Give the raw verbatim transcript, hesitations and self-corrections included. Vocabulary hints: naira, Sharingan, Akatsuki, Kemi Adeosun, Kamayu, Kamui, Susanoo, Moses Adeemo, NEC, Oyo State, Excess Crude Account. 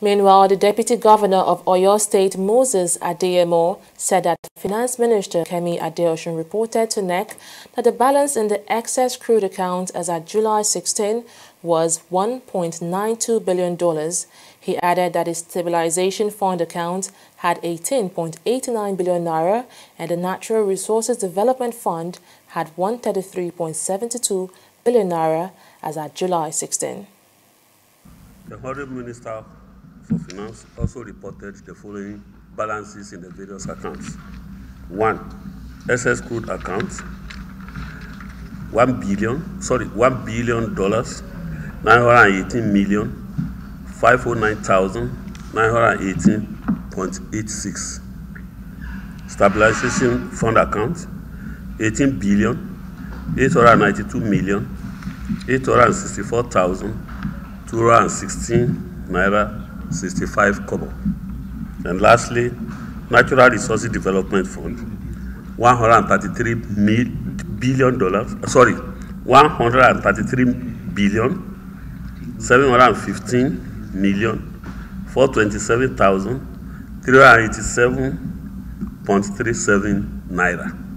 Meanwhile, the Deputy Governor of Oyo State, Moses Adeemo, said that Finance Minister Kemi Adeosun reported to N E C that the balance in the excess crude account as at July sixteenth was one point nine two billion dollars. He added that the Stabilization Fund account had eighteen point eight nine billion naira and the Natural Resources Development Fund had one hundred thirty-three point seven two billion naira as at July sixteenth. The Honourable Minister for Finance also reported the following balances in the various accounts. One, excess crude accounts, one billion, sorry, one billion dollars, nine hundred eighteen million, five hundred nine thousand, nine hundred eighteen point eight six. Stabilization fund accounts, eighteen billion, eight hundred ninety-two million, eight hundred sixty-four thousand. two hundred sixteen naira sixty-five kobo. And lastly, Natural Resources Development Fund, one hundred thirty-three billion dollars. Sorry, one hundred thirty-three billion seven hundred fifteen million four hundred twenty-seven thousand three hundred eighty-seven point three seven naira.